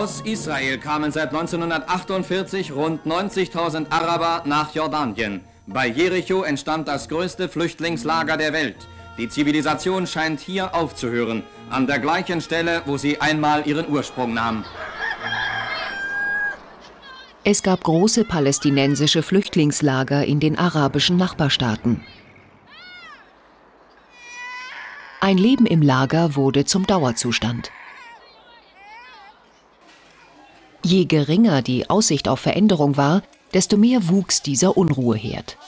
Aus Israel kamen seit 1948 rund 90.000 Araber nach Jordanien. Bei Jericho entstand das größte Flüchtlingslager der Welt. Die Zivilisation scheint hier aufzuhören, an der gleichen Stelle, wo sie einmal ihren Ursprung nahm. Es gab große palästinensische Flüchtlingslager in den arabischen Nachbarstaaten. Ein Leben im Lager wurde zum Dauerzustand. Je geringer die Aussicht auf Veränderung war, desto mehr wuchs dieser Unruheherd.